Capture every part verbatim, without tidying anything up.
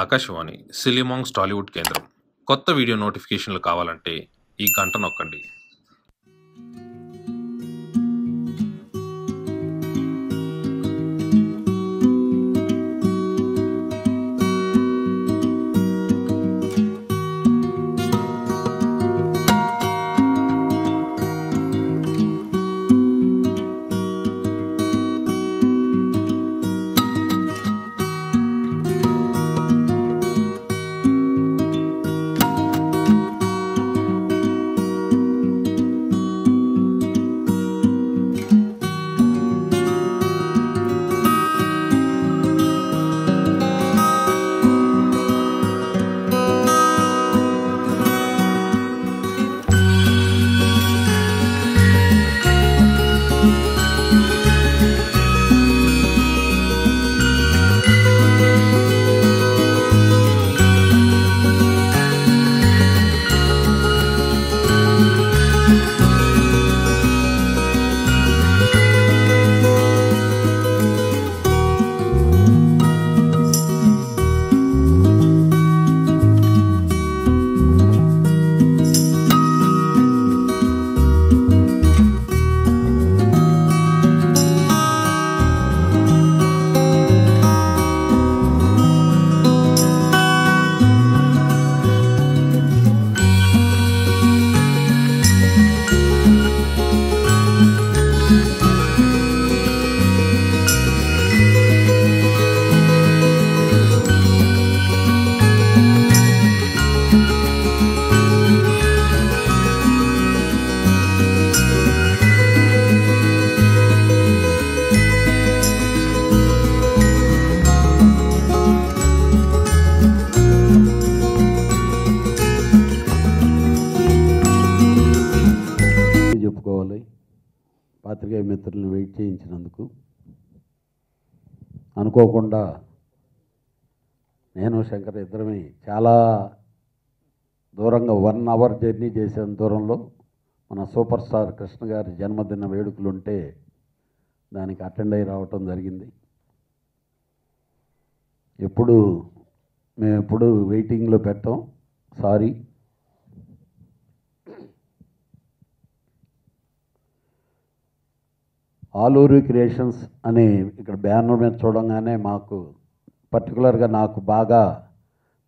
Akashvani silly monks Tollywood కేంద్రం. కొత్త video నోటిఫికేషన్లు కావాలంటే ఈ గంట నొక్కండి. పాత్రికేయ మిత్రులను వెయిట్ చేయించినందుకు అనుకోకుండా నేను శంకర్ ఇద్దరమే చాలా దూరంగా వన్ అవర్ జర్నీ చేసిన దూరంలో మన సూపర్ స్టార్ కృష్ణ గారి జన్మదిన వేడుకలు ఉంటే దానికి అటెండ్ అయి రావటం జరిగింది. ఎప్పుడు మేము ఎప్పుడు వెయిటింగ్లో పెట్టాం, సారీ. ఆలూరి క్రియేషన్స్ అని ఇక్కడ బ్యానర్ మీద చూడంగానే మాకు పర్టికులర్గా నాకు బాగా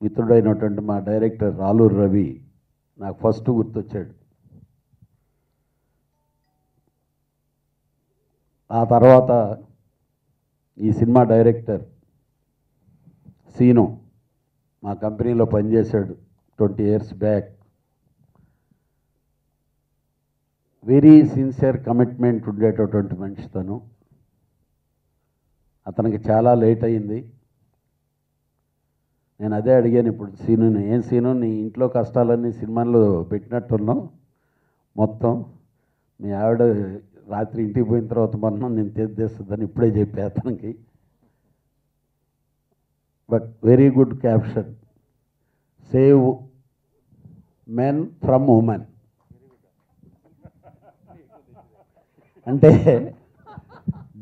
మిత్రుడైనటువంటి మా డైరెక్టర్ ఆలూరి రవి నాకు ఫస్ట్ గుర్తొచ్చాడు. ఆ తర్వాత ఈ సినిమా డైరెక్టర్ సీను మా కంపెనీలో పనిచేశాడు twenty years back. Very sincere commitment ఉండేటటువంటి మనిషి తను. అతనికి చాలా లేట్ అయింది. నేను అదే అడిగాను ఇప్పుడు సీనుని, ఏం సీను నీ ఇంట్లో కష్టాలన్నీ సినిమాల్లో పెట్టినట్టున్నావు మొత్తం, మీ ఆవిడ రాత్రి ఇంటికి పోయిన తర్వాత మొన్న నేను తెద్దేస్తుందని ఇప్పుడే చెప్పా అతనికి. But very good caption, save men from women. అంటే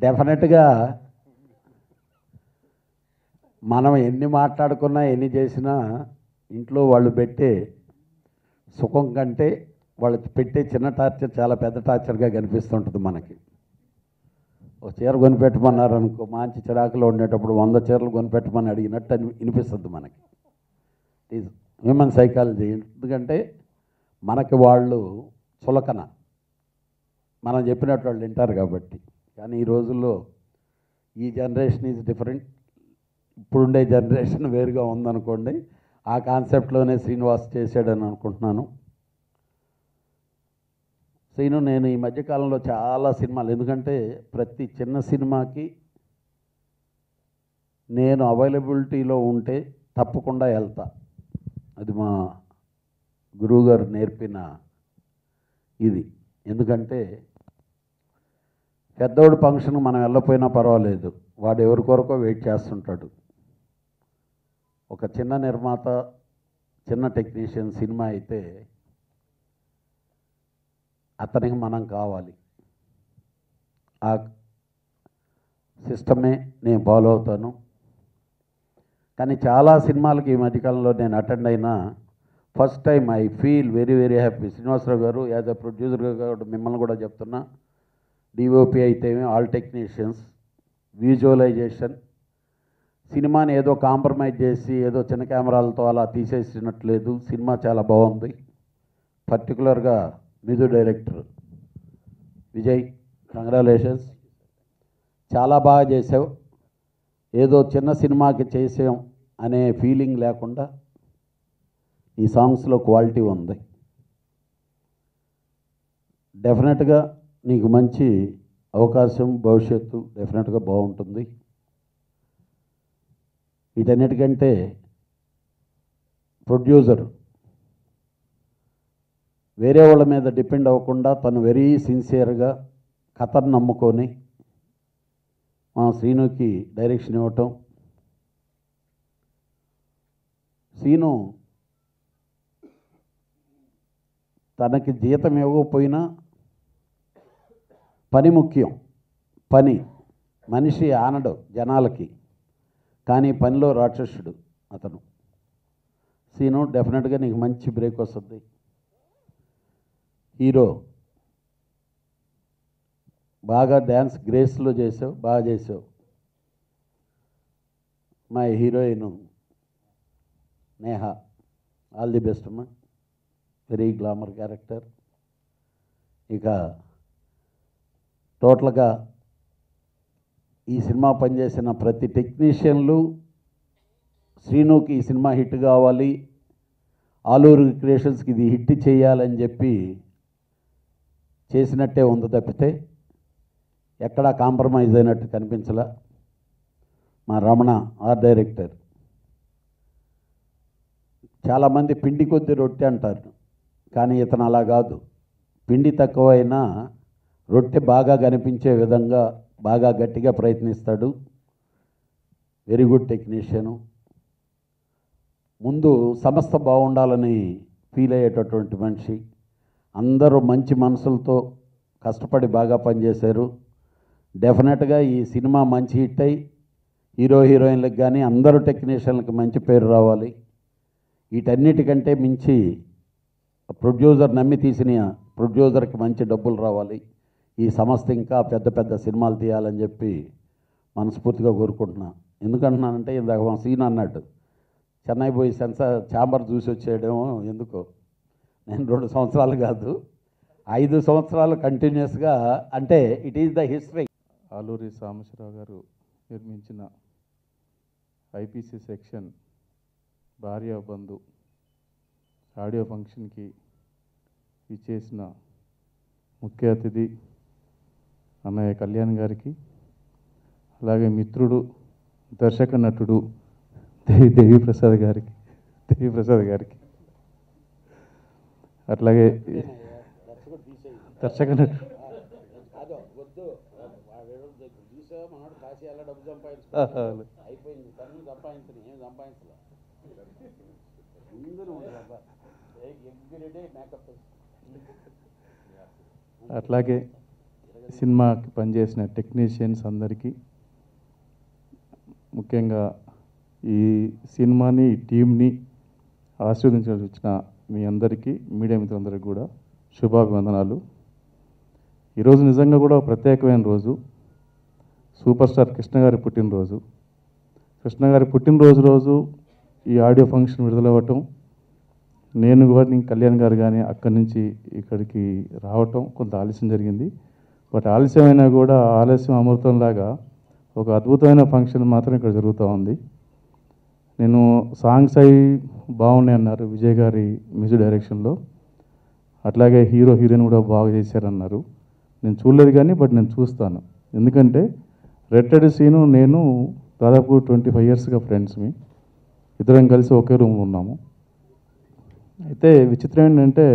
డెఫినెట్గా మనం ఎన్ని మాట్లాడుకున్నా ఎన్ని చేసినా ఇంట్లో వాళ్ళు పెట్టే సుఖం కంటే వాళ్ళు పెట్టే చిన్న టార్చర్ చాలా పెద్ద టార్చర్గా కనిపిస్తుంటుంది మనకి. ఒక చీర కొనిపెట్టమన్నారు అనుకో, మంచి చిరాకులో ఉండేటప్పుడు వంద చీరలు కొనిపెట్టమని అడిగినట్టు అని వినిపిస్తుంది మనకి. It human psychology. ఎందుకంటే మనకి వాళ్ళు చులకన, మనం చెప్పినట్టు వాళ్ళు వింటారు కాబట్టి. కానీ ఈ రోజుల్లో ఈ జనరేషన్ ఈజ్ డిఫరెంట్. ఇప్పుడుండే జనరేషన్ వేరుగా ఉందనుకోండి. ఆ కాన్సెప్ట్లోనే శ్రీనివాస్ చేశాడని అనుకుంటున్నాను. శ్రీను నేను ఈ మధ్యకాలంలో చాలా సినిమాలు, ఎందుకంటే ప్రతి చిన్న సినిమాకి నేను అవైలబిలిటీలో ఉంటే తప్పకుండా వెళ్తా. అది మా గురువుగారు నేర్పిన ఇది. ఎందుకంటే పెద్దోడు ఫంక్షన్కి మనం వెళ్ళపోయినా పర్వాలేదు, వాడు ఎవరి కొరకో వెయిట్ చేస్తుంటాడు. ఒక చిన్న నిర్మాత, చిన్న టెక్నీషియన్ సినిమా అయితే అతనికి మనం కావాలి. ఆ సిస్టమే నేను ఫాలో అవుతాను. కానీ చాలా సినిమాలకి ఈ మధ్యకాలంలో నేను అటెండ్ అయినా first time I feel very very happy. Srinivasarao గారు యాజ్ అ ప్రొడ్యూసర్గా కాబట్టి మిమ్మల్ని కూడా చెప్తున్నా, డిఓపి అయితేనే ఆల్ టెక్నీషియన్స్ విజువలైజేషన్, సినిమాని ఏదో కాంప్రమైజ్ చేసి ఏదో చిన్న కెమెరాలతో అలా తీసేసినట్లేదు, సినిమా చాలా బాగుంది. పర్టికులర్గా మిదు డైరెక్టర్ విజయ్, కంగ్రాలేషన్స్, చాలా బాగా చేసావు. ఏదో చిన్న సినిమాకి చేసాం అనే ఫీలింగ్ లేకుండా ఈ సాంగ్స్లో క్వాలిటీ ఉంది. డెఫినెట్గా నీకు మంచి అవకాశం, భవిష్యత్తు డెఫినెట్గా బాగుంటుంది. వీటన్నిటికంటే ప్రొడ్యూసర్ వేరే వాళ్ళ మీద డిపెండ్ అవ్వకుండా తను వెరీ సిన్సియర్గా కథను నమ్ముకొని మా శ్రీనుకి డైరెక్షన్ ఇవ్వటం. శ్రీను తనకి జీతం ఇవ్వకపోయినా పని ముఖ్యం. పని మనిషి ఆనడు జనాలకి, కానీ పనిలో రాక్షసుడు అతను. శ్రీను డెఫినెట్గా నీకు మంచి బ్రేక్ వస్తుంది. హీరో బాగా డ్యాన్స్ గ్రేస్లో చేసావు, బాగా చేసావు. మా heroine Neha, all the best అమ్మా, వెరీ గ్లామర్ క్యారెక్టర్. ఇక టోటల్గా ఈ సినిమా పనిచేసిన ప్రతి టెక్నీషియన్లు శ్రీనుకి ఈ సినిమా హిట్ కావాలి, ఆలూరు క్రియేషన్స్కి ఇది హిట్ చేయాలని చెప్పి చేసినట్టే ఉంది తప్పితే ఎక్కడా కాంప్రమైజ్ అయినట్టు కనిపించలా. మా రమణ ఆర్ డైరెక్టర్, చాలామంది పిండి కొద్ది రొట్టె అంటారు, కానీ ఇతను అలా కాదు. పిండి తక్కువైనా రొట్టె బాగా కనిపించే విధంగా బాగా గట్టిగా ప్రయత్నిస్తాడు. Very good technician. ముందు సంస్థ బాగుండాలని ఫీల్ అయ్యేటటువంటి మనిషి. అందరూ మంచి మనసులతో కష్టపడి బాగా పనిచేశారు. డెఫినెట్గా ఈ సినిమా మంచి హిట్ అయ్యి హీరో హీరోయిన్లకు కానీ అందరూ టెక్నీషియన్లకు మంచి పేరు రావాలి. వీటన్నిటికంటే మించి ప్రొడ్యూసర్ నమ్మి తీసిన ప్రొడ్యూసర్కి మంచి డబ్బులు రావాలి. ఈ సంస్థ ఇంకా పెద్ద పెద్ద సినిమాలు తీయాలని చెప్పి మనస్ఫూర్తిగా కోరుకుంటున్నా. ఎందుకంటున్నానంటే ఇందాక మా సీన్ అన్నట్టు చెన్నై పోయి సెన్సార్ ఛాంబర్ చూసి వచ్చేయడమో ఎందుకో, నేను రెండు సంవత్సరాలు కాదు ఐదు సంవత్సరాలు కంటిన్యూస్గా, అంటే it is the history. Aluri Sambasivarao గారు నిర్మించిన ఐపీసీ సెక్షన్ భార్య బంధు ఆడియో ఫంక్షన్కి ఇచ్చేసిన ముఖ్య అతిథి అన్నయ్య కళ్యాణ్ గారికి, అలాగే మిత్రుడు దర్శక నటుడు దేవి దేవి ప్రసాద్ గారికి దేవి ప్రసాద్ గారికి అట్లాగే దర్శక నటుడు అట్లాగే సినిమాకి పనిచేసిన టెక్నీషియన్స్ అందరికీ, ముఖ్యంగా ఈ సినిమాని ఈ టీంని ఆశీర్వదించాల్సి వచ్చిన మీ అందరికీ, మీడియా మిత్రులందరికీ కూడా శుభాభివందనాలు. ఈరోజు నిజంగా కూడా ప్రత్యేకమైన రోజు, సూపర్ స్టార్ కృష్ణ గారి పుట్టినరోజు. కృష్ణ గారి పుట్టినరోజు రోజు ఈ ఆడియో ఫంక్షన్ విడుదలవ్వటం, నేను కూడా కళ్యాణ్ గారు కానీ అక్కడి నుంచి ఇక్కడికి రావటం కొంత ఆలస్యం జరిగింది. బట్ ఆలస్యమైనా కూడా ఆలస్యం అమృతంలాగా ఒక అద్భుతమైన ఫంక్షన్ మాత్రం ఇక్కడ జరుగుతూ ఉంది. నేను సాంగ్స్ అవి బాగున్నాయి అన్నారు విజయ్ గారి మ్యూజిక్ డైరెక్షన్లో, అట్లాగే హీరో హీరోయిన్ కూడా బాగా చేశారన్నారు. నేను చూడలేదు కానీ బట్ నేను చూస్తాను, ఎందుకంటే రెట్టెడ్ సీను నేను దాదాపు ట్వంటీ ఫైవ్ ఇయర్స్గా ఫ్రెండ్స్ని, ఇద్దరం కలిసి ఒకే రూమ్లో ఉన్నాము. అయితే విచిత్రం ఏంటంటే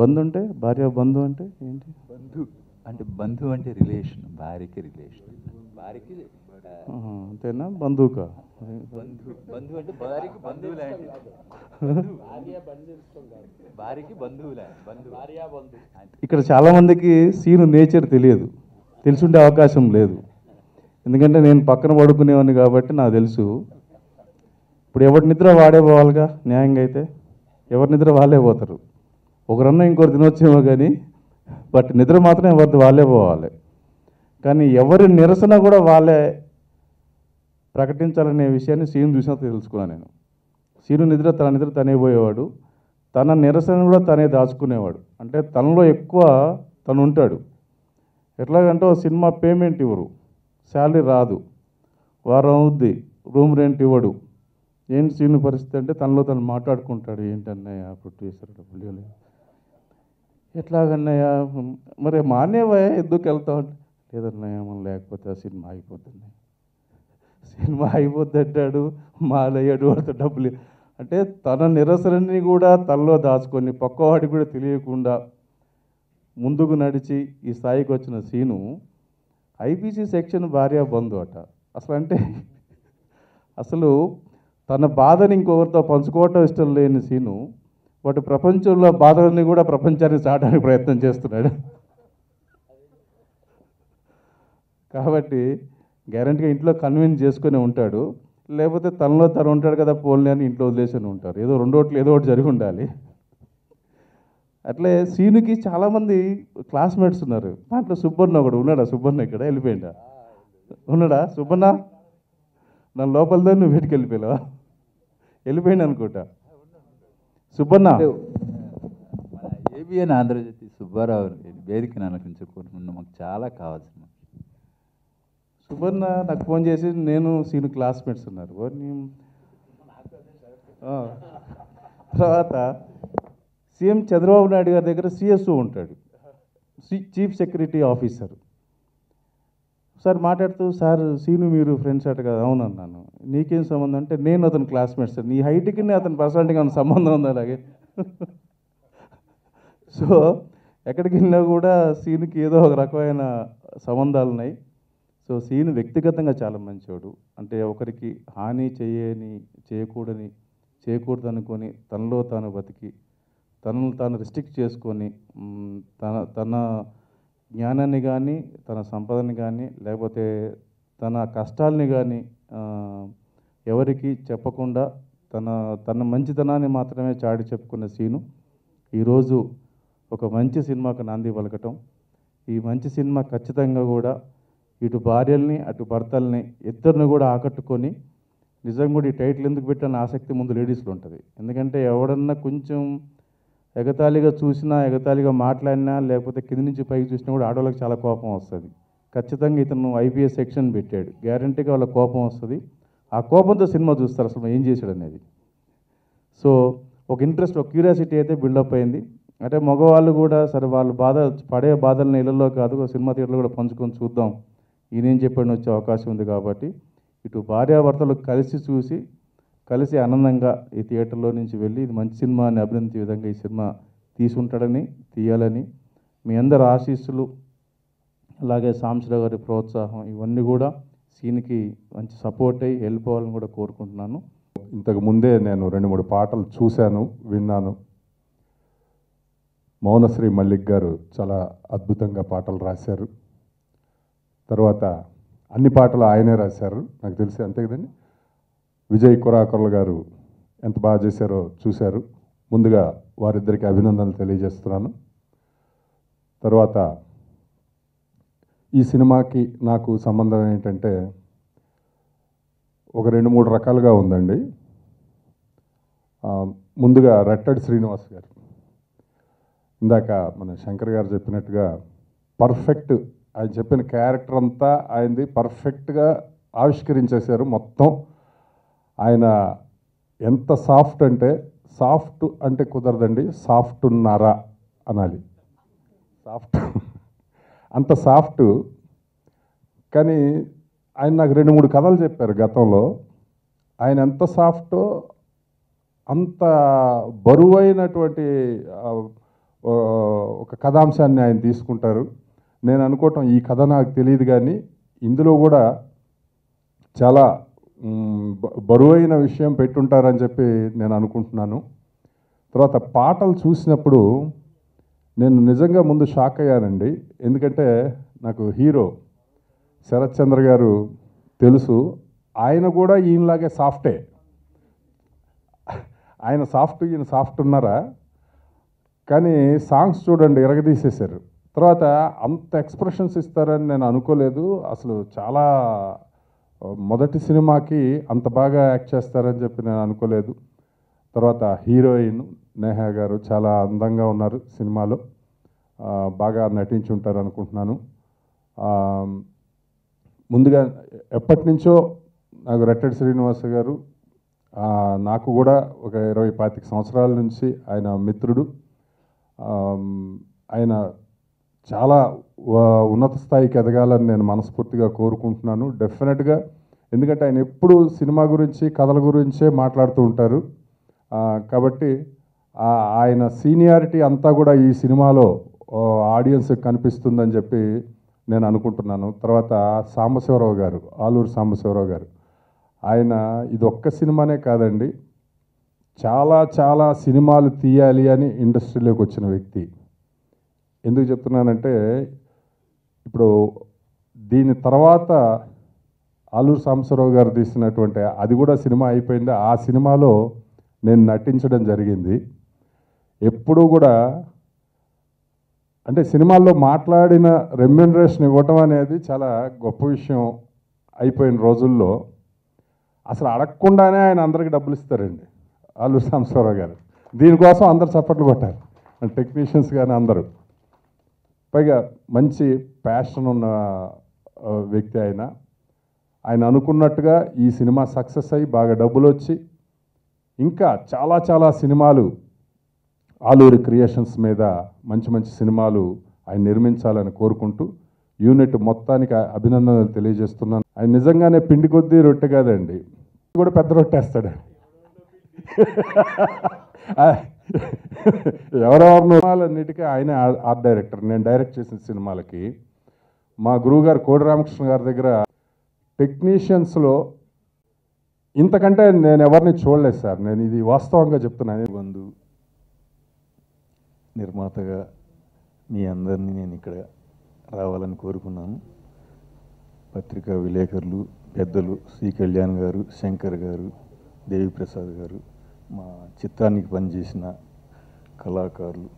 బంధు అంటే భార్య, బంధు అంటే ఏంటి, బంధు అంటే బంధు అంటే రిలేషన్, భార్యకి రిలేషన్, భార్యకి అంతేనా, బంధువుకా, బంధు బంధు అంటే భార్యకి బంధువు లాంటి, భార్యకి బంధువు లాంటి బంధు, భార్య బంధు. ఇక్కడ చాలామందికి సీను నేచర్ తెలియదు, తెలిసి అవకాశం లేదు, ఎందుకంటే నేను పక్కన పడుకునేవాడిని కాబట్టి నాకు తెలుసు. ఇప్పుడు ఎవరి నిద్ర వాడే పోవాలిగా, న్యాయంగా అయితే ఎవరి నిద్ర వాళ్ళే పోతారు. ఒకరన్నా ఇంకొకరు తినొచ్చేమో కానీ బట్ నిద్ర మాత్రం ఎవరిది వాళ్ళే పోవాలి. కానీ ఎవరి నిరసన కూడా వాళ్ళే ప్రకటించాలనే విషయాన్ని సీను చూసినా తెలుసుకున్నాను నేను. సీను నిద్ర తన నిద్ర తనే పోయేవాడు, తన నిరసన కూడా తనే దాచుకునేవాడు. అంటే తనలో ఎక్కువ తను ఉంటాడు. ఎట్లాగంటే ఓ సినిమా పేమెంట్ ఇవ్వరు, శాలరీ రాదు, వారం అవుద్ది, రూమ్ రెంట్ ఇవ్వడు. ఏంటి సీను పరిస్థితి అంటే తనలో తను మాట్లాడుకుంటాడు, ఏంటన్నయ్య ప్రొడ్యూసర్ డబ్బులు ఇవ్వలేదు, ఎట్లాగన్నయ్య మరి మానేవా ఎందుకు వెళ్తావు అంటే, లేదన్నయ్య మనం లేకపోతే ఆ సినిమా అయిపోతుంది, సినిమా అయిపోద్ది అంటాడు, మాలయ్యాడు, వాడితో డబ్బులు. అంటే తన నిరసనని కూడా తనలో దాచుకొని పక్కవాడికి కూడా తెలియకుండా ముందుకు నడిచి ఈ స్థాయికి వచ్చిన సీను ఐపీసీ సెక్షన్ భార్యా బంధు అట. అసలు అంటే అసలు తన బాధని ఇంకొకరితో పంచుకోవటం ఇష్టం లేని సీను వాటి ప్రపంచంలో బాధలని కూడా ప్రపంచాన్ని చాటడానికి ప్రయత్నం చేస్తున్నాడు. కాబట్టి గ్యారెంటీగా ఇంట్లో కన్విన్స్ చేసుకునే ఉంటాడు, లేకపోతే తనలో తను ఉంటాడు కదా పోల్ని అని ఇంట్లో వదిలేసుకుని ఉంటారు. ఏదో రెండోట్లు ఏదో ఒకటి జరిగి ఉండాలి. అట్లే సీనుకి చాలామంది క్లాస్మేట్స్ ఉన్నారు. దాంట్లో సుబ్బన్న ఒకడు ఉన్నాడా? సుబ్బన్న ఇక్కడ వెళ్ళిపోయిందా? ఉన్నాడా? సుబ్బన్న నా లోపలిదా, నువ్వు వీటికి వెళ్ళిపోయావా? వెళ్ళిపోయింది అనుకుంటా. సుబ్బన్న ఏబిఎన్ ఆంధ్రజ్యోతి సుబ్బారావు వేదికను అనుకుంటున్నాను, మాకు చాలా కావాల్సింది. సుబ్బన్న నాకు ఫోన్ చేసి నేను సీను క్లాస్మేట్స్ ఉన్నారు వారిని. తర్వాత సీఎం చంద్రబాబు నాయుడు గారి దగ్గర సిఎస్ఓ ఉంటాడు, చీఫ్ సెక్యూరిటీ ఆఫీసర్. సార్ మాట్లాడుతూ, సార్ సీను మీరు ఫ్రెండ్స్ అట కదా? అవునన్నాను. నీకేం సంబంధం అంటే, నేను అతను క్లాస్మేట్స్ సార్. నీ హైట్కి అతను పర్సనాలిటీకి అతను సంబంధం ఉంది. అలాగే సో ఎక్కడికి వెళ్ళినా కూడా సీనుకి ఏదో ఒక రకమైన సంబంధాలు ఉన్నాయి. సో సీను వ్యక్తిగతంగా చాలా మంచివాడు. అంటే ఒకరికి హాని చేయని చేయకూడని చేయకూడదు అనుకొని తనలో తాను బతికి తనను తాను రిస్ట్రిక్ట్ చేసుకొని తన తన జ్ఞానాన్ని కానీ తన సంపదని కానీ లేకపోతే తన కష్టాలని కానీ ఎవరికి చెప్పకుండా తన తన మంచితనాన్ని మాత్రమే చాటి చెప్పుకున్న సీను ఈరోజు ఒక మంచి సినిమాకు నాంది పలకటం. ఈ మంచి సినిమా ఖచ్చితంగా కూడా ఇటు భార్యల్ని అటు భర్తల్ని ఇద్దరిని కూడా ఆకట్టుకొని, నిజంగా కూడా ఈ టైటిల్ ఎందుకు పెట్టాలని ఆసక్తి ముందు లేడీస్లో ఉంటుంది. ఎందుకంటే ఎవడన్నా కొంచెం ఎగతాళిగా చూసినా ఎగతాళిగా మాట్లాడినా లేకపోతే కింది నుంచి పైకి చూసినా కూడా ఆడవాళ్ళకి చాలా కోపం వస్తుంది. ఖచ్చితంగా ఇతను ఐపీఎస్ సెక్షన్ పెట్టాడు, గ్యారంటీగా వాళ్ళ కోపం వస్తుంది. ఆ కోపంతో సినిమా చూస్తారు అసలు ఏం చేశాడు అనేది. సో ఒక ఇంట్రెస్ట్, ఒక క్యూరియాసిటీ అయితే బిల్డప్ అయింది. అంటే మగవాళ్ళు కూడా సరే వాళ్ళు బాధ పడే బాధలను ఇళ్లలో కాదు సినిమా థియేటర్లో కూడా పంచుకొని చూద్దాం, ఈయనేం చెప్పాడని వచ్చే అవకాశం ఉంది. కాబట్టి ఇటు భార్యాభర్తలు కలిసి చూసి కలిసి ఆనందంగా ఈ థియేటర్లో నుంచి వెళ్ళి ఇది మంచి సినిమా అని అభినందించే విధంగా ఈ సినిమా తీసుంటాడని, తీయాలని మీ అందరు ఆశీస్సులు, అలాగే సాంబశివరావు గారి ప్రోత్సాహం, ఇవన్నీ కూడా సీన్కి మంచి సపోర్ట్ అయ్యి వెళ్ళిపోవాలని కూడా కోరుకుంటున్నాను. ఇంతకుముందే నేను రెండు మూడు పాటలు చూశాను, విన్నాను. మౌనశ్రీ మల్లిక్ గారు చాలా అద్భుతంగా పాటలు రాశారు. తర్వాత అన్ని పాటలు ఆయనే రాశారు నాకు తెలిసి, అంతే కదండి. విజయ్ కురాకర్ల గారు ఎంత బాగా చేశారో చూశారు. ముందుగా వారిద్దరికి అభినందనలు తెలియజేస్తున్నాను. తర్వాత ఈ సినిమాకి నాకు సంబంధం ఏంటంటే ఒక రెండు మూడు రకాలుగా ఉందండి. ముందుగా రట్టడి శ్రీనివాస్ గారు, ఇందాక మన శంకర్ గారు చెప్పినట్టుగా పర్ఫెక్ట్, ఆయన చెప్పిన క్యారెక్టర్ అంతా ఆయనది పర్ఫెక్ట్గా ఆవిష్కరించేశారు మొత్తం. ఆయన ఎంత సాఫ్ట్ అంటే, సాఫ్ట్ అంటే కుదరదండి, సాఫ్ట్ ఉన్నారా అనాలి, సాఫ్ట్ అంత సాఫ్ట్. కానీ ఆయన నాకు రెండు మూడు కథలు చెప్పారు గతంలో, ఆయన ఎంత సాఫ్టో అంత బరువైనటువంటి ఒక కథాంశాన్ని ఆయన తీసుకుంటారు. నేను అనుకోవటం ఈ కథ నాకు తెలియదు కానీ ఇందులో కూడా చాలా బరువైన విషయం పెట్టుంటారని చెప్పి నేను అనుకుంటున్నాను. తర్వాత పాటలు చూసినప్పుడు నేను నిజంగా ముందు షాక్ అయ్యానండి. ఎందుకంటే నాకు హీరో శరత్ చంద్ర గారు తెలుసు, ఆయన కూడా ఈయనలాగే సాఫ్టే, ఆయన సాఫ్ట్ ఈయన సాఫ్ట్ ఉన్నారా కానీ సాంగ్స్ చూడండి ఎరగదీసేశారు. తర్వాత అంత ఎక్స్ప్రెషన్స్ ఇస్తారని నేను అనుకోలేదు అసలు. చాలా మొదటి సినిమాకి అంత బాగా యాక్ట్ చేస్తారని చెప్పి నేను అనుకోలేదు. తర్వాత హీరోయిన్ నేహా గారు చాలా అందంగా ఉన్నారు సినిమాలో, బాగా నటించి ఉంటారు అనుకుంటున్నాను. ముందుగా ఎప్పటి నుంచో నాకు రెట్టెడి శ్రీనివాస్ గారు నాకు కూడా ఒక ఇరవై పాతిక సంవత్సరాల నుంచి ఆయన మిత్రుడు. ఆయన చాలా ఉన్నత స్థాయికి ఎదగాలని నేను మనస్ఫూర్తిగా కోరుకుంటున్నాను డెఫినెట్గా. ఎందుకంటే ఆయన ఎప్పుడూ సినిమా గురించి కథల గురించే మాట్లాడుతూ ఉంటారు కాబట్టి ఆయన సీనియారిటీ అంతా కూడా ఈ సినిమాలో ఆడియన్స్కి కనిపిస్తుందని చెప్పి నేను అనుకుంటున్నాను. తర్వాత సాంబశివరావు గారు, ఆలూరు సాంబశివరావు గారు, ఆయన ఇది ఒక్క సినిమానే కాదండి, చాలా చాలా సినిమాలు తీయాలి అని ఇండస్ట్రీలోకి వచ్చిన వ్యక్తి. ఎందుకు చెప్తున్నానంటే ఇప్పుడు దీని తర్వాత ఆలూరు సాంబశివరావు గారు తీసినటువంటి అది కూడా సినిమా అయిపోయింది. ఆ సినిమాలో నేను నటించడం జరిగింది. ఎప్పుడూ కూడా అంటే సినిమాల్లో మాట్లాడిన రెమ్యూనరేషన్ ఇవ్వటం అనేది చాలా గొప్ప విషయం అయిపోయిన రోజుల్లో. అసలు అడగకుండానే ఆయన అందరికీ డబ్బులు ఇస్తారండి ఆలూరు సాంబశివరావు గారు. దీనికోసం అందరు చప్పట్లు కొట్టారు టెక్నీషియన్స్ కానీ అందరూ. పైగా మంచి ప్యాషన్ ఉన్న వ్యక్తి ఆయన. ఆయన అనుకున్నట్టుగా ఈ సినిమా సక్సెస్ అయ్యి బాగా డబ్బులు వచ్చి ఇంకా చాలా చాలా సినిమాలు ఆలూరి క్రియేషన్స్ మీద మంచి మంచి సినిమాలు ఆయన నిర్మించాలని కోరుకుంటూ యూనిట్ మొత్తానికి అభినందనలు తెలియజేస్తున్నాను. ఆయన నిజంగానే పిండి కొద్దీ రొట్టె కాదండి, కూడా పెద్ద రొట్టేస్తాడు. ఎవరెవరినో సినిమాలన్నిటికీ ఆయనే ఆర్ట్ డైరెక్టర్. నేను డైరెక్ట్ చేసిన సినిమాలకి మా గురువుగారు కోడి రామకృష్ణ గారి దగ్గర టెక్నీషియన్స్లో ఇంతకంటే నేను ఎవరిని చూడలేదు సార్. నేను ఇది వాస్తవంగా చెప్తున్నాను. బంధు నిర్మాతగా మీ అందరినీ నేను ఇక్కడ రావాలని కోరుకున్నాను. పత్రికా విలేకరులు, పెద్దలు, శ్రీ కళ్యాణ్ గారు, శంకర్ గారు, దేవిప్రసాద్ గారు, మా చిత్రానికి పనిచేసిన కళాకారులు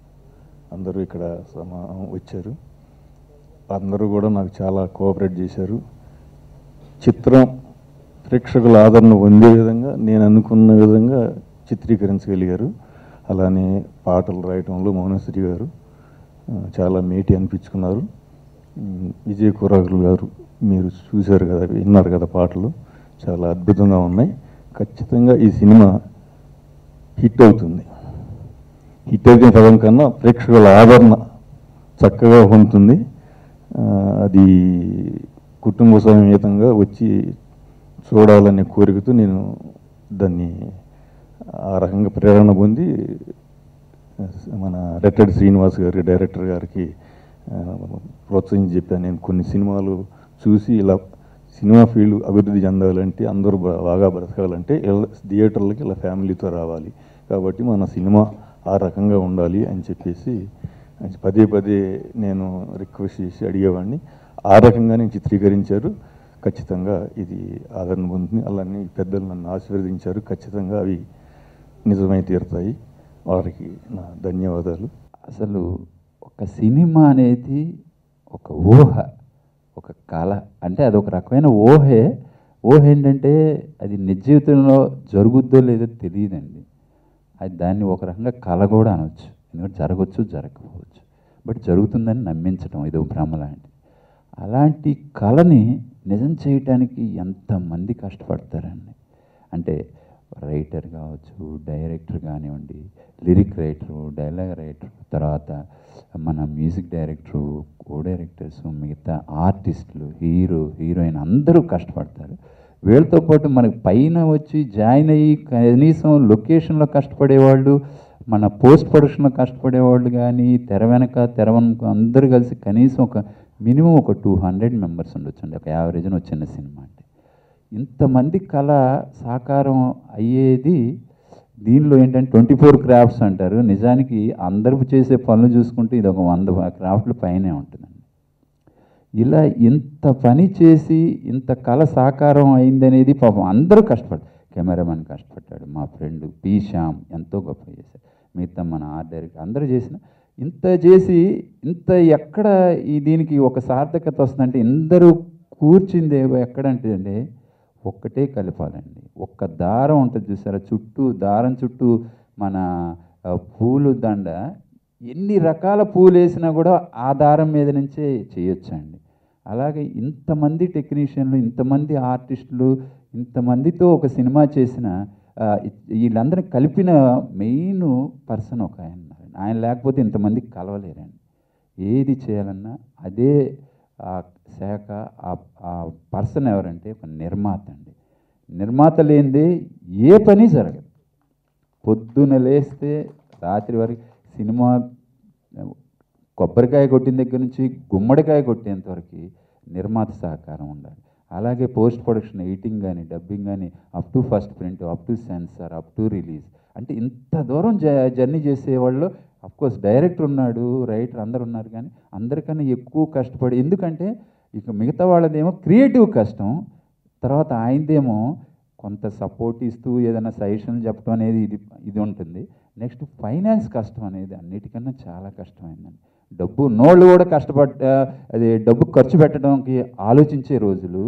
అందరూ ఇక్కడ సమా వచ్చారు. అందరూ కూడా నాకు చాలా కోఆపరేట్ చేశారు. చిత్రం ప్రేక్షకుల ఆదరణ పొందే విధంగా, నేను అనుకున్న విధంగా చిత్రీకరించగలిగారు. అలానే పాటలు రాయటంలో మౌనశ్రీ గారు చాలా మేటి అనిపించుకున్నారు. విజయ్ కురాకులు గారు, మీరు చూశారు కదా, విన్నారు కదా, పాటలు చాలా అద్భుతంగా ఉన్నాయి. ఖచ్చితంగా ఈ సినిమా హిట్ అవుతుంది. హిట్ అయితే పదం కన్నా ప్రేక్షకుల ఆదరణ చక్కగా పొందుతుంది. అది కుటుంబ సమేతంగా వచ్చి చూడాలనే కోరికతో నేను దాన్ని ఆ రకంగా ప్రేరణ పొంది మన రెట్టెడి శ్రీనివాస్ గారికి, డైరెక్టర్ గారికి ప్రోత్సహించి చెప్పాను. నేను కొన్ని సినిమాలు చూసి ఇలా సినిమా ఫీల్డ్ అభివృద్ధి చెందాలంటే, అందరూ బాగా బ్రతకాలంటే ఇలా థియేటర్లకి ఇలా ఫ్యామిలీతో రావాలి, కాబట్టి మన సినిమా ఆ రకంగా ఉండాలి అని చెప్పేసి పదే పదే నేను రిక్వెస్ట్ చేసి అడిగేవాడిని. ఆ రకంగానే చిత్రీకరించారు. ఖచ్చితంగా ఇది ఆదరణ పొందుతుంది. అలానే పెద్దలు నన్ను ఆశీర్వదించారు. ఖచ్చితంగా అవి నిజమై తీరుతాయి. వారికి నా ధన్యవాదాలు. అసలు ఒక సినిమా అనేది ఒక ఊహ, ఒక కళ, అంటే అదొక రకమైన ఊహే. ఊహ ఏంటంటే అది నిజ జీవితంలో జరుగుద్దో లేదో తెలియదండి. అది దాన్ని ఒక రకంగా కళ కూడా అనవచ్చు, ఎందుకంటే జరగవచ్చు జరగకపోవచ్చు, బట్ జరుగుతుందని నమ్మించడం ఇది భ్రమ లాంటిది. అలాంటి కళని నిజం చేయటానికి ఎంతమంది కష్టపడతారండి. అంటే రైటర్ కావచ్చు, డైరెక్టర్ కానివ్వండి, లిరిక్ రైటరు, డైలాగ్ రైటరు, తర్వాత మన మ్యూజిక్ డైరెక్టరు, కో డైరెక్టర్స్, మిగతా ఆర్టిస్టులు, హీరో హీరోయిన్ అందరూ కష్టపడతారు. వీళ్ళతో పాటు మనకు పైన వచ్చి జాయిన్ అయ్యి కనీసం లొకేషన్లో కష్టపడేవాళ్ళు, మన పోస్ట్ ప్రొడక్షన్లో కష్టపడేవాళ్ళు కానీ తెర వెనక తెర వెనక అందరూ కలిసి కనీసం ఒక మినిమం ఒక టూ హండ్రెడ్ మెంబర్స్ ఉండొచ్చండి ఒక యావరేజ్ని వచ్చిన సినిమా అంటే. ఇంతమంది కళ సాకారం అయ్యేది దీనిలో ఏంటంటే ట్వంటీ ఫోర్ క్రాఫ్ట్స్ అంటారు. నిజానికి అందరూ చేసే పనులు చూసుకుంటే ఇది ఒక వంద క్రాఫ్ట్లు పైనే ఉంటుందండి. ఇలా ఇంత పని చేసి ఇంత కళ సాకారం అయిందనేది పాపం అందరూ కష్టపడతారు. కెమెరామెన్ కష్టపడ్డాడు, మా ఫ్రెండ్ పి శ్యామ్ ఎంతో గొప్ప చేశాడు, మిగతా మన ఆర్ట్ డైరెక్టర్ అందరూ చేసిన ఇంత చేసి ఇంత ఎక్కడ ఈ దీనికి ఒక సార్థకత వస్తుందంటే అందరూ కూర్చిందే ఎక్కడంటే అండి ఒక్కటే కలిపాలండి. ఒక్క దారం ఉంటుంది చూసారా, చుట్టూ దారం చుట్టూ మన పూలు దండ ఎన్ని రకాల పూలు వేసినా కూడా ఆ దారం మీద నుంచే చేయొచ్చండి. అలాగే ఇంతమంది టెక్నీషియన్లు, ఇంతమంది ఆర్టిస్టులు, ఇంతమందితో ఒక సినిమా చేసిన వీళ్ళందరినీ కలిపిన మెయిన్ పర్సన్ ఒక ఆయన ఉన్నారండి. ఆయన లేకపోతే ఇంతమంది కలవలేరండి. ఏది చేయాలన్నా అదే ఆ శాఖ ఆ పర్సన్ ఎవరంటే ఒక నిర్మాత అండి. నిర్మాత లేనిదే ఏ పని జరగదు. పొద్దున లేస్తే రాత్రి వరకు సినిమా కొబ్బరికాయ కొట్టిన దగ్గర నుంచి గుమ్మడికాయ కొట్టేంతవరకు నిర్మాత సహకారం ఉండాలి. అలాగే పోస్ట్ ప్రొడక్షన్, ఎడిటింగ్ కానీ, డబ్బింగ్ కానీ, up to first print, up to censor, up to release, అంటే ఇంత దూరం జ జర్నీ చేసేవాళ్ళు అఫ్కోర్స్ డైరెక్టర్ ఉన్నాడు, రైటర్ అందరు ఉన్నారు, కానీ అందరికన్నా ఎక్కువ కష్టపడి, ఎందుకంటే ఇక మిగతా వాళ్ళదేమో క్రియేటివ్ కష్టం, తర్వాత ఆయనదేమో కొంత సపోర్ట్ ఇస్తూ ఏదైనా సజెషన్లు చెప్పడం అనేది ఇది ఇది ఉంటుంది. నెక్స్ట్ ఫైనాన్స్ కష్టం అనేది అన్నిటికన్నా చాలా కష్టమైందండి. డబ్బు నోళ్ళు కూడా కష్టపడ్డ అది డబ్బు ఖర్చు పెట్టడానికి ఆలోచించే రోజులు.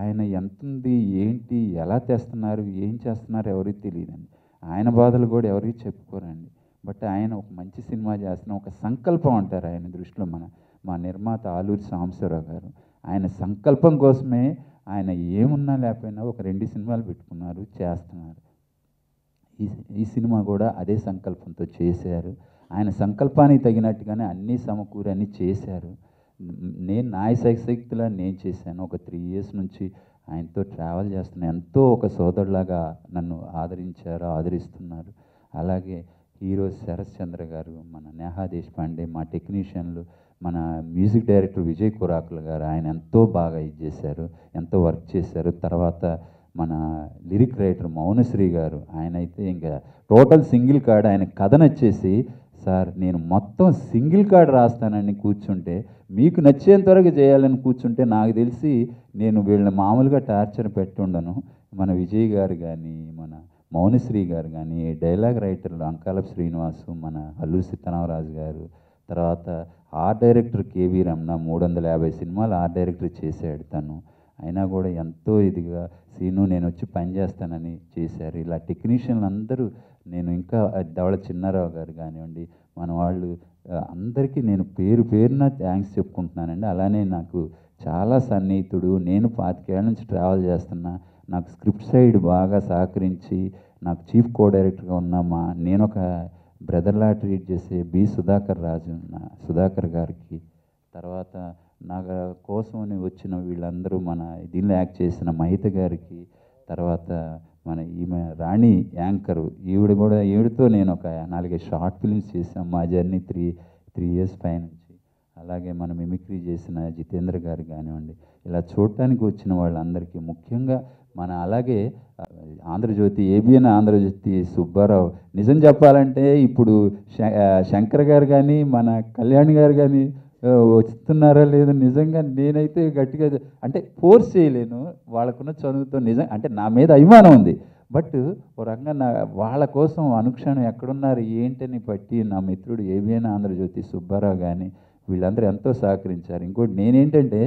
ఆయన ఎంతుంది, ఏంటి, ఎలా తెస్తున్నారు, ఏం చేస్తున్నారు ఎవరికి తెలియదండి. ఆయన బాధలు కూడా ఎవరికి చెప్పుకోరండి. బట్ ఆయన ఒక మంచి సినిమా చేస్తున్న ఒక సంకల్పం అంటారు ఆయన దృష్టిలో మన మా నిర్మాత ఆలూరి సాంబశివరావు గారు. ఆయన సంకల్పం కోసమే ఆయన ఏమున్నా లేకపోయినా ఒక రెండు సినిమాలు పెట్టుకున్నారు, చేస్తున్నారు. ఈ ఈ సినిమా కూడా అదే సంకల్పంతో చేశారు. ఆయన సంకల్పానికి తగినట్టుగానే అన్నీ సమకూరి అన్నీ చేశారు. నేను నా శక్తిలా నేను చేశాను. ఒక త్రీ ఇయర్స్ నుంచి ఆయనతో ట్రావెల్ చేస్తున్నాను. ఎంతో ఒక సోదరులాగా నన్ను ఆదరించారు, ఆదరిస్తున్నారు. అలాగే హీరో శరత్ చంద్ర గారు, మన నేహా దేశ్ పాండే, మా టెక్నీషియన్లు, మన మ్యూజిక్ డైరెక్టర్ విజయ్ కురాకుల గారు, ఆయన ఎంతో బాగా ఇది చేశారు, ఎంతో వర్క్ చేశారు. తర్వాత మన లిరిక్ రైటర్ మౌనశ్రీ గారు, ఆయన అయితే ఇంకా టోటల్ సింగిల్ కార్డ్. ఆయన కథ నచ్చేసి, సార్ నేను మొత్తం సింగిల్ కార్డ్ రాస్తానని కూర్చుంటే, మీకు నచ్చేంతవరకు చేయాలని కూర్చుంటే, నాకు తెలిసి నేను వీళ్ళని మామూలుగా టార్చర్ పెట్టుండను. మన విజయ్ గారు కానీ, మన మౌనశ్రీ గారు కానీ, డైలాగ్ రైటర్లు అంకాలపు శ్రీనివాసు, మన అల్లూరి సీతారామరాజు గారు, తర్వాత ఆర్ట్ డైరెక్టర్ కేవీ రమణ, మూడు వందల యాభై సినిమాలు ఆర్ట్ డైరెక్టర్ చేశాడు తను. అయినా కూడా ఎంతో ఇదిగా సీను నేను వచ్చి పనిచేస్తానని చేశారు. ఇలా టెక్నీషియన్లు అందరూ, నేను ఇంకా దవళ చిన్నారావు గారు కానివ్వండి, మన వాళ్ళు అందరికీ నేను పేరు పేరున థ్యాంక్స్ చెప్పుకుంటున్నానండి. అలానే నాకు చాలా సన్నిహితుడు, నేను పాతికేళ్ళ నుంచి ట్రావెల్ చేస్తున్నా, నాకు స్క్రిప్ట్ సైడ్ బాగా సహకరించి నాకు చీఫ్ కో డైరెక్టర్గా ఉన్న మా నేను ఒక బ్రదర్లా ట్రీట్ చేసే బి సుధాకర్ రాజు సుధాకర్ గారికి, తర్వాత నా కోసం వచ్చిన వీళ్ళందరూ, మన దీనిలో యాక్ట్ చేసిన మహిత గారికి, తర్వాత మన ఈమె రాణి యాంకరు, ఈవిడ కూడా, ఈవిడతో నేను ఒక నాలుగైదు షార్ట్ ఫిల్మ్స్ చేసాం మా జర్నీ త్రీ త్రీ ఇయర్స్ పై నుంచి. అలాగే మన మిమిక్రీ చేసిన జితేంద్ర గారు కానివ్వండి, ఇలా చూడటానికి వచ్చిన వాళ్ళందరికీ, ముఖ్యంగా మన అలాగే ఆంధ్రజ్యోతి ఏబిఎన్ ఆంధ్రజ్యోతి సుబ్బారావు, నిజం చెప్పాలంటే ఇప్పుడు శంకర్ గారు కానీ, మన కళ్యాణ్ గారు కానీ వస్తున్నారా లేదు, నిజంగా నేనైతే గట్టిగా అంటే ఫోర్స్ చేయలేను, వాళ్ళకున్న చదువుతో నిజం అంటే నా మీద అభిమానం ఉంది, బట్ ఓ రంగా నా వాళ్ళ కోసం అనుక్షణం ఎక్కడున్నారు ఏంటని బట్టి నా మిత్రుడు ఏబిఎన్ ఆంధ్రజ్యోతి సుబ్బారావు కానీ వీళ్ళందరూ ఎంతో సహకరించారు. ఇంకోటి నేనేంటంటే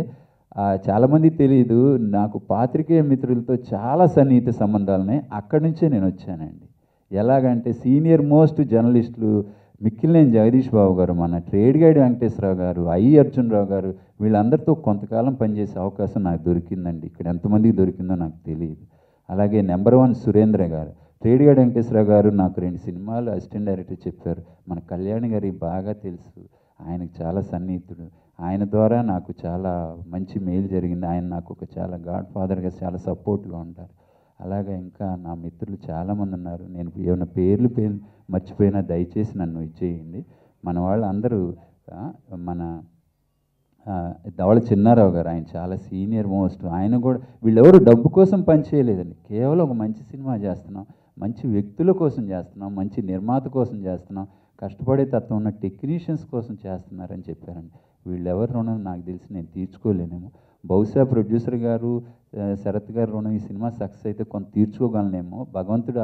చాలామంది తెలియదు, నాకు పాత్రికేయ మిత్రులతో చాలా సన్నిహిత సంబంధాలున్నాయి. అక్కడి నుంచే నేను వచ్చానండి. ఎలాగంటే సీనియర్ మోస్ట్ జర్నలిస్టులు మిక్కిలినేని జగదీష్ బాబు గారు, మన ట్రేడ్ గైడ్ వెంకటేశ్వరరావు గారు, ఐ అర్జునరావు గారు, వీళ్ళందరితో కొంతకాలం పనిచేసే అవకాశం నాకు దొరికిందండి. ఇక్కడ ఎంతమందికి దొరికిందో నాకు తెలియదు. అలాగే నెంబర్ వన్ సురేంద్ర గారు, ట్రేడ్ గైడ్ వెంకటేశ్వరరావు గారు నాకు రెండు సినిమాలు అసిస్టెంట్ డైరెక్టర్ చెప్పారు. మన కళ్యాణ్ గారి బాగా తెలుసు, ఆయనకు చాలా సన్నిహితుడు. ఆయన ద్వారా నాకు చాలా మంచి మేలు జరిగింది. ఆయన నాకు ఒక చాలా గాడ్ ఫాదర్గా చాలా సపోర్ట్గా ఉంటారు. అలాగే ఇంకా నా మిత్రులు చాలామంది ఉన్నారు. నేను ఏమైనా పేర్లు పేర్లు మర్చిపోయినా దయచేసి నన్ను ఇచ్చేయండి. మన వాళ్ళు అందరూ, మన దవళ చిన్నారావు గారు, ఆయన చాలా సీనియర్ మోస్ట్, ఆయన కూడా వీళ్ళెవరు డబ్బు కోసం పనిచేయలేదండి. కేవలం ఒక మంచి సినిమా చేస్తున్నాం, మంచి వ్యక్తుల కోసం చేస్తున్నాం, మంచి నిర్మాత కోసం చేస్తున్నాం, కష్టపడే తత్వం ఉన్న టెక్నీషియన్స్ కోసం చేస్తున్నారని చెప్పారండి. వీళ్ళెవరు రుణం నాకు తెలిసి నేను తీర్చుకోలేనేమో. బౌసా ప్రొడ్యూసర్ గారు శరత్ గారు రుణం ఈ సినిమా సక్సెస్ అయితే కొంత తీర్చుకోగలనేమో, భగవంతుడు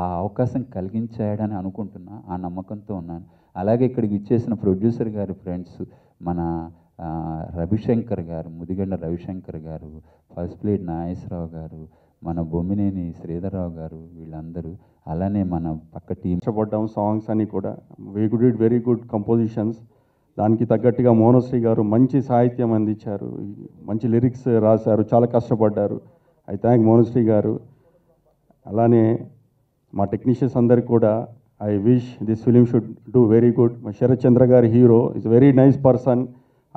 ఆ అవకాశం కలిగించాడని అనుకుంటున్నా, ఆ నమ్మకంతో ఉన్నాను. అలాగే ఇక్కడికి ఇచ్చేసిన ప్రొడ్యూసర్ గారు ఫ్రెండ్స్ మన రవిశంకర్ గారు, ముదిగండ రవిశంకర్ గారు, ఫస్ట్ ప్లేట్ నాగేశ్వరరావు గారు, మన బొమ్మినేని శ్రీధర్రావు గారు, వీళ్ళందరూ అలానే మన పక్క టీం ఇష్టపడ్డాం. సాంగ్స్ అని కూడా we good it very good compositions. దానికి తగ్గట్టుగా మోనశ్రీ గారు మంచి సాహిత్యం అందించారు, మంచి లిరిక్స్ రాశారు, చాలా కష్టపడ్డారు. ఐ థ్యాంక్ మోనశ్రీ గారు. అలానే మా టెక్నీషియన్స్ అందరికి కూడా I wish this film should do very good. మా శరత్ చంద్ర గారు hero is very nice person,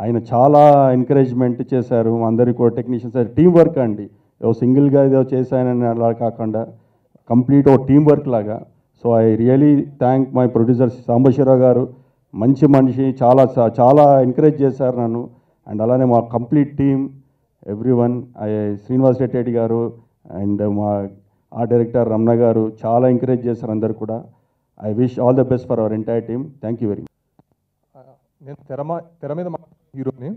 ఆయన చాలా ఎంకరేజ్మెంట్ చేశారు అందరికీ కూడా. టెక్నీషియన్స్ టీం వర్క్ అండి, ఏదో సింగిల్గా ఏదో చేశానని అలా కాకుండా కంప్లీట్ ఓ టీం వర్క్ లాగా. So I really thank my producers. Sambasivarao గారు మంచి మనిషి, చాలా చాలా ఎంకరేజ్ చేశారు నన్ను. అండ్ అలానే మా complete team everyone, Srinivas Reddy గారు అండ్ మా ఆర్ట్ డైరెక్టర్ రమణ గారు చాలా ఎంకరేజ్ చేశారు అందరు కూడా. I wish all the best for our entire team. Thank you very much. నేను తెరమా తెర మీద హీరోని,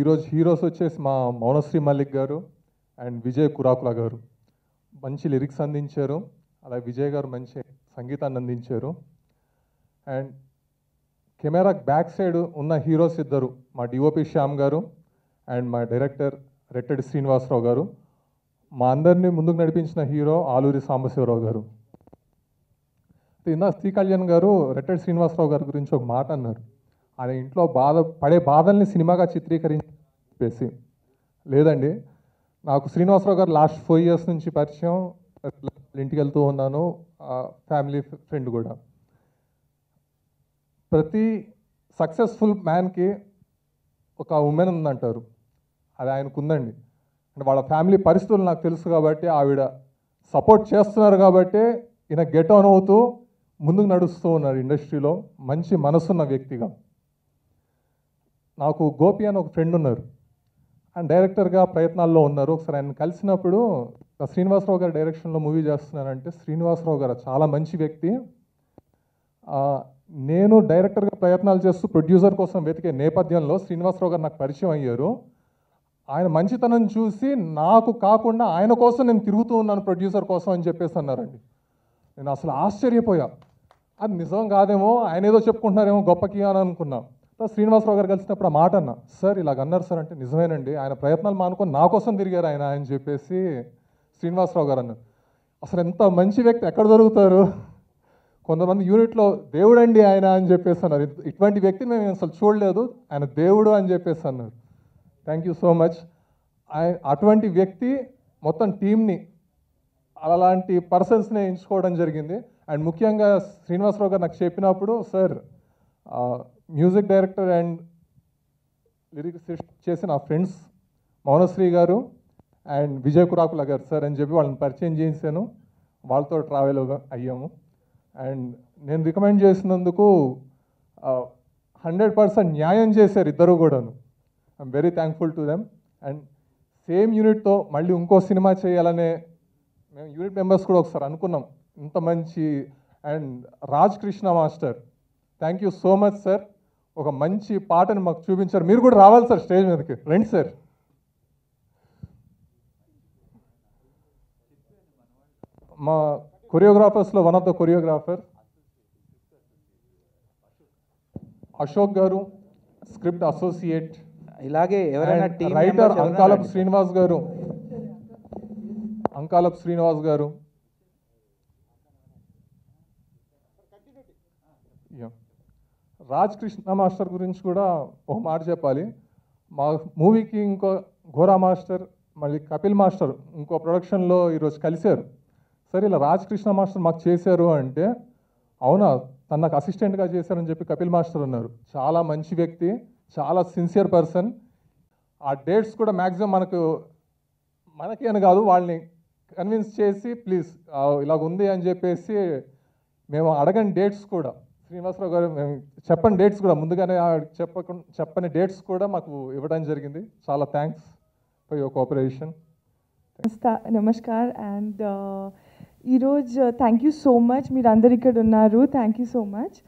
ఈరోజు హీరోస్ వచ్చేసి మా మౌనశ్రీ మల్లిక్ గారు అండ్ విజయ్ కురాకుల గారు. మంచి లిరిక్స్ అందించారు, అలా విజయ్ గారు మంచి సంగీతాన్ని అందించారు. అండ్ కెమెరా బ్యాక్ సైడ్ ఉన్న హీరోస్ ఇద్దరు, మా డిఓపి శ్యామ్ గారు అండ్ మా డైరెక్టర్ రెట్టెడి శ్రీనివాసరావు గారు. మా అందరినీ ముందుకు నడిపించిన హీరో ఆలూరి సాంబశివరావు గారు. ఇందా శ్రీ కళ్యాణ్ గారు రెట్టెడి శ్రీనివాసరావు గారి గురించి ఒక మాట అన్నారు, ఆయన ఇంట్లో బాధ పడే బాధల్ని సినిమాగా చిత్రీకరించేసి. లేదండి, నాకు శ్రీనివాసరావు గారు లాస్ట్ ఫోర్ ఇయర్స్ నుంచి పరిచయం, ఇంటికి వెళ్తూ ఉన్నాను, ఫ్యామిలీ ఫ్రెండ్ కూడా. ప్రతి సక్సెస్ఫుల్ మ్యాన్కి ఒక ఉమెన్ ఉందంటారు, అది ఆయనకు ఉందండి. అంటే వాళ్ళ ఫ్యామిలీ పరిస్థితులు నాకు తెలుసు కాబట్టి, ఆవిడ సపోర్ట్ చేస్తున్నారు కాబట్టి ఈయన గెట్ ఆన్ అవుతూ ముందుకు నడుస్తూ ఉన్నారు ఇండస్ట్రీలో, మంచి మనసున్న వ్యక్తిగా. నాకు గోపి అని ఒక ఫ్రెండ్ ఉన్నారు, అండ్ డైరెక్టర్గా ప్రయత్నాల్లో ఉన్నారు. ఒకసారి ఆయన కలిసినప్పుడు శ్రీనివాసరావు గారి డైరెక్షన్లో మూవీ చేస్తున్నానంటే, శ్రీనివాసరావు గారు చాలా మంచి వ్యక్తి, నేను డైరెక్టర్గా ప్రయత్నాలు చేస్తూ ప్రొడ్యూసర్ కోసం వెతికే నేపథ్యంలో శ్రీనివాసరావు గారు నాకు పరిచయం అయ్యారు. ఆయన మంచితనం చూసి నాకు కాకుండా ఆయన కోసం నేను తిరుగుతూ ఉన్నాను ప్రొడ్యూసర్ కోసం అని చెప్పేసి అన్నారండి. నేను అసలు ఆశ్చర్యపోయా, అది నిజం కాదేమో, ఆయన ఏదో చెప్పుకుంటున్నారేమో గొప్పకి అని అనుకున్నా. శ్రీనివాసరావు గారు కలిసినప్పుడు ఆ మాట అన్న, సార్ ఇలాగ అన్నారు సార్ అంటే, నిజమేనండి, ఆయన ప్రయత్నాలు మానుకొని నా కోసం తిరిగారు ఆయన అని చెప్పేసి శ్రీనివాసరావు గారు అన్నారు. అసలు ఎంత మంచి వ్యక్తి ఎక్కడ దొరుకుతారు, కొంతమంది యూనిట్లో దేవుడండి ఆయన అని చెప్పేసి అన్నారు. ఇటువంటి వ్యక్తిని మేము అసలు చూడలేదు, ఆయన దేవుడు అని చెప్పేసి అన్నారు. Thank you so much. అటువంటి వ్యక్తి మొత్తం టీంని, అలాంటి పర్సన్స్ని ఎంచుకోవడం జరిగింది. అండ్ ముఖ్యంగా శ్రీనివాసరావు గారు నాకు చెప్పినప్పుడు, sir music director and lyrics చేసిన నా ఫ్రెండ్స్ మౌనశ్రీ గారు అండ్ విజయ్ కురాకుల గారు సార్ అని చెప్పి వాళ్ళని పరిచయం చేశాను, వాళ్ళతో ట్రావెల్ అయ్యాము. అండ్ నేను రికమెండ్ చేసినందుకు హండ్రెడ్ పర్సెంట్ న్యాయం చేశారు ఇద్దరు కూడాను. I'm very thankful to them. And same యూనిట్తో మళ్ళీ ఇంకో సినిమా చేయాలనే మేము యూనిట్ మెంబర్స్ కూడా ఒకసారి అనుకున్నాం, ఇంత మంచి. And Raj Krishna master, thank you so much sir, ఒక మంచి పాటని మాకు చూపించారు. మీరు కూడా రావాలి సార్ స్టేజ్ మీదకి, రండి సార్. మా కొరియోగ్రాఫర్స్లో one of the choreographer Ashok garu, script associate, ఇలాగే రైటర్ అంకాలపు శ్రీనివాస్ గారు, అంకాలపు శ్రీనివాస్ గారు రాజ్ కృష్ణ మాస్టర్ గురించి కూడా ఒక మాట చెప్పాలి. మా మూవీకి ఇంకో ఘోరా మాస్టర్, మళ్ళీ కపిల్ మాస్టర్ ఇంకో ప్రొడక్షన్లో ఈరోజు కలిశారు. సరే ఇలా రాజ్ కృష్ణ మాస్టర్ మాకు చేశారు అంటే, అవునా తను నాకు అసిస్టెంట్గా చేశారని చెప్పి కపిల్ మాస్టర్ ఉన్నారు. చాలా మంచి వ్యక్తి, చాలా సిన్సియర్ పర్సన్. ఆ డేట్స్ కూడా మ్యాక్సిమం మనకు మనకి అని కాదు, వాళ్ళని కన్విన్స్ చేసి ప్లీజ్ ఇలాగ ఉంది అని చెప్పేసి మేము అడగని డేట్స్ కూడా, శ్రీనివాసరావు గారు మేము చెప్పని డేట్స్ కూడా, ముందుగానే చెప్పకుండా చెప్పని డేట్స్ కూడా మాకు ఇవ్వడం జరిగింది. చాలా థ్యాంక్స్ ఫర్ యువర్ కోఆపరేషన్. నమస్కార్ అండ్ ఈరోజు థ్యాంక్ యూ సో మచ్, మీరు అందరు ఇక్కడ ఉన్నారు, thank you so much.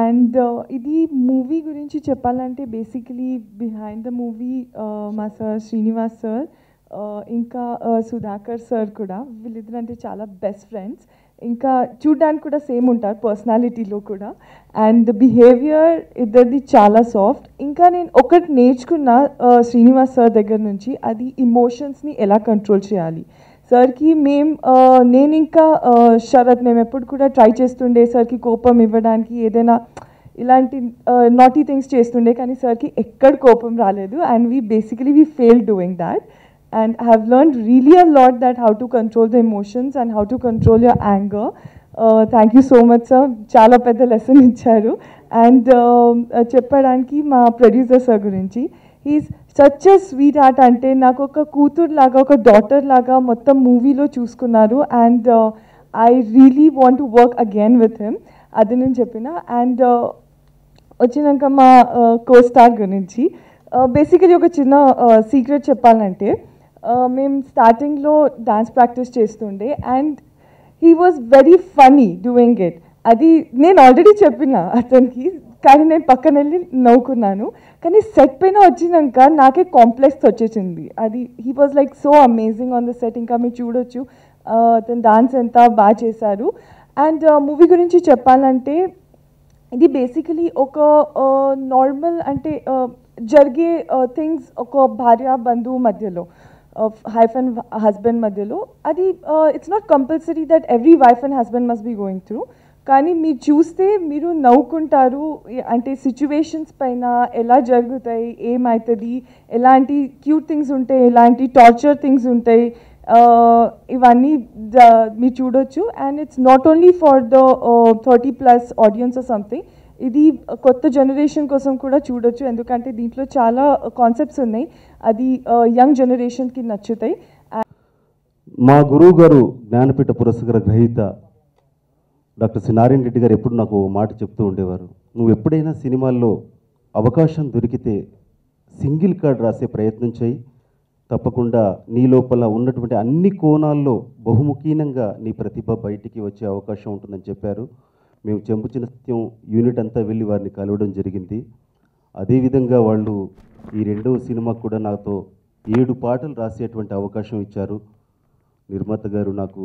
And uh, idi movie gurinchi cheppalante basically behind the movie uh, ma sir Srinivas sir uh, inka uh, Sudhakar sir kuda villidru ante chaala best friends inka choodaniki kuda same untaru personality lo kuda and the behavior iddardi chaala soft inka nen okat nerchukunna uh, Srinivas sir daggar nunchi adi emotions ni ela control cheyali sir की ma'am नेनु इंका शरत ma'am एप्पुडु कूडा try चेस्तुंडे sir की कोपम इव्वडानिकी एदैना इलांटि naughty things चेस्तुंडे कानी sir की एक्कड कोपम रालेदु and we basically we failed doing that and have learned really a lot that how to control the emotions and how to control your anger thank you so much sir चाला पेद्द lesson इच्चारु and चेप्पडानिकी मा producer sir गुरिंची he is such a sweetheart अंटे नाको का कूतुर लागा ओका डॉटर लागा मोत्तम मूवी लो चूसुकुन्नारू and I really want to work again with him अदि नेनु चेप्पिना एंड वच्चिनांका मा को स्टार गुरिंची बेसिकली ओका चिन्न सीक्रेट चेप्पालंटे मेम स्टार्टिंग लो डांस प्राक्टिस चेस्तुंडे and he was very funny doing it अदि नेनु ऑलरेडी चेप्पिना अतनिकी కానీ నేను పక్కన వెళ్ళి నవ్వుకున్నాను కానీ సెట్ పైన వచ్చినాక నాకే కాంప్లెక్స్ వచ్చేసింది అది he was like so amazing on the set ఇంకా మీరు చూడొచ్చు అతను డాన్స్ ఎంత బాగా చేశారు అండ్ మూవీ గురించి చెప్పాలంటే ఇది బేసికలీ ఒక నార్మల్ అంటే జరిగే థింగ్స్ ఒక భార్య బంధువు మధ్యలో వైఫ్ అండ్ హస్బెండ్ మధ్యలో అది it's not compulsory that every wife and husband must be going through కానీ మీరు చూస్తే మీరు నవ్వుకుంటారు అంటే సిచ్యువేషన్స్ పైన ఎలా జరుగుతాయి ఏమవుతుంది ఎలాంటి క్యూట్ థింగ్స్ ఉంటాయి ఎలాంటి టార్చర్ థింగ్స్ ఉంటాయి ఇవన్నీ మీరు చూడొచ్చు and it's not only for the thirty plus audience or something ఇది కొత్త జనరేషన్ కోసం కూడా చూడొచ్చు ఎందుకంటే దీంట్లో చాలా కాన్సెప్ట్స్ ఉన్నాయి అది యంగ్ జనరేషన్కి నచ్చుతాయి మా గురువు గారు జ్ఞానపీఠ పురస్కార గ్రహీత డాక్టర్ సినారెడ్డి రెడ్డి గారు ఎప్పుడు నాకు మాట చెప్తూ ఉండేవారు నువ్వు ఎప్పుడైనా సినిమాల్లో అవకాశం దొరికితే సింగిల్ కార్డ్ రాసే ప్రయత్నం చేయి తప్పకుండా నీ లోపల ఉన్నటువంటి అన్ని కోణాల్లో బహుముఖీనంగా నీ ప్రతిభ బయటికి వచ్చే అవకాశం ఉంటుందని చెప్పారు మేము చెంపుచిన సత్యం యూనిట్ అంతా వెళ్ళి వారిని కలవడం జరిగింది అదేవిధంగా వాళ్ళు ఈ రెండవ సినిమాకు కూడా నాతో ఏడు పాటలు రాసేటువంటి అవకాశం ఇచ్చారు నిర్మాత గారు నాకు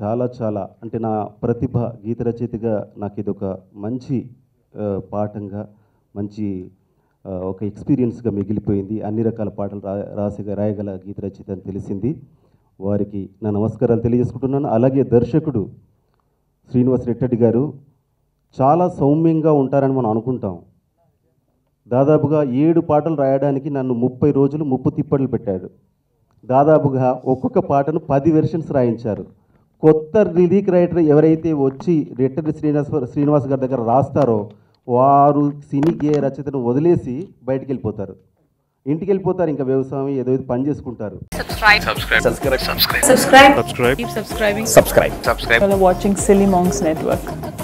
చాలా చాలా అంటే నా ప్రతిభ గీత రచయితగా నాకు ఇదొక మంచి పాఠంగా మంచి ఒక ఎక్స్పీరియన్స్గా మిగిలిపోయింది అన్ని రకాల పాటలు రా రాసిగా రాయగల గీత రచయిత అని తెలిసింది వారికి నా నమస్కారాలు తెలియజేసుకుంటున్నాను అలాగే దర్శకుడు శ్రీనివాస్ రెడ్డి గారు చాలా సౌమ్యంగా ఉంటారని మనం అనుకుంటాం దాదాపుగా ఏడు పాటలు రాయడానికి నన్ను ముప్పై రోజులు ముప్పు తిప్పట్లు పెట్టాడు దాదాపుగా ఒక్కొక్క పాటను పది వెర్షన్స్ రాయించారు కొత్త లిరిక్ రైటర్ ఎవరైతే వచ్చి రెట్టెడి శ్రీనివాస్ శ్రీనివాస్ గారి దగ్గర రాస్తారో వారు సినీ గేయ రచయితను వదిలేసి బయటికి వెళ్ళిపోతారు ఇంటికి వెళ్ళిపోతారు ఇంకా వ్యవసాయం ఏదో ఏదో పని చేసుకుంటారు subscribe subscribe subscribe subscribe subscribe subscribe subscribe watching Silly Monks network